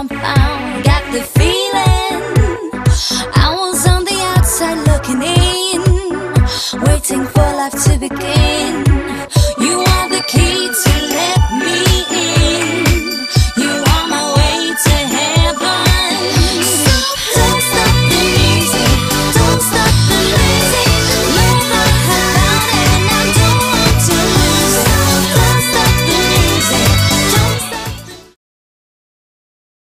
I'm fine.